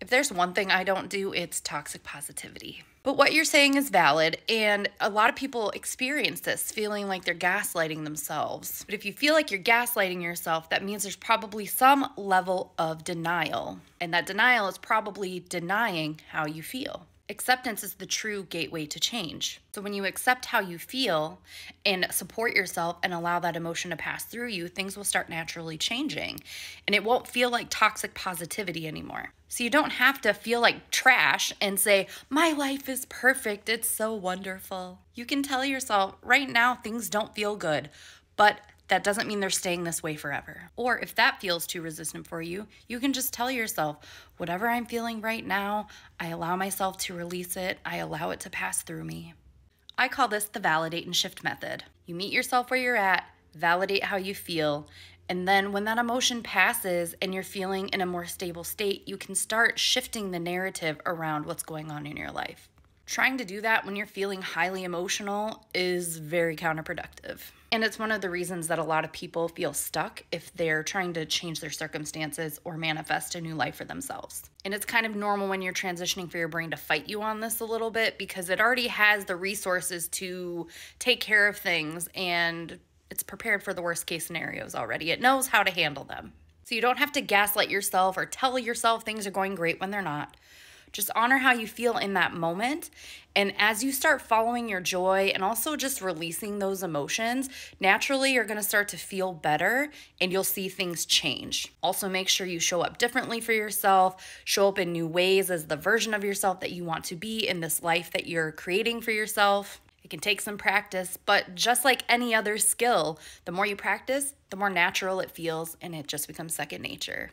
If there's one thing I don't do, it's toxic positivity. But what you're saying is valid, and a lot of people experience this, feeling like they're gaslighting themselves. But if you feel like you're gaslighting yourself, that means there's probably some level of denial, and that denial is probably denying how you feel. Acceptance is the true gateway to change. So when you accept how you feel and support yourself and allow that emotion to pass through you, things will start naturally changing and it won't feel like toxic positivity anymore. So you don't have to feel like trash and say, my life is perfect, it's so wonderful. You can tell yourself right now things don't feel good, but that doesn't mean they're staying this way forever. Or if that feels too resistant for you, you can just tell yourself, whatever I'm feeling right now, I allow myself to release it. I allow it to pass through me. I call this the validate and shift method. You meet yourself where you're at, validate how you feel, and then when that emotion passes and you're feeling in a more stable state, you can start shifting the narrative around what's going on in your life. Trying to do that when you're feeling highly emotional is very counterproductive. And it's one of the reasons that a lot of people feel stuck if they're trying to change their circumstances or manifest a new life for themselves. And it's kind of normal when you're transitioning for your brain to fight you on this a little bit because it already has the resources to take care of things and it's prepared for the worst case scenarios already. It knows how to handle them. So you don't have to gaslight yourself or tell yourself things are going great when they're not. Just honor how you feel in that moment. And as you start following your joy and also just releasing those emotions, naturally you're gonna start to feel better and you'll see things change. Also make sure you show up differently for yourself, show up in new ways as the version of yourself that you want to be in this life that you're creating for yourself. It can take some practice, but just like any other skill, the more you practice, the more natural it feels and it just becomes second nature.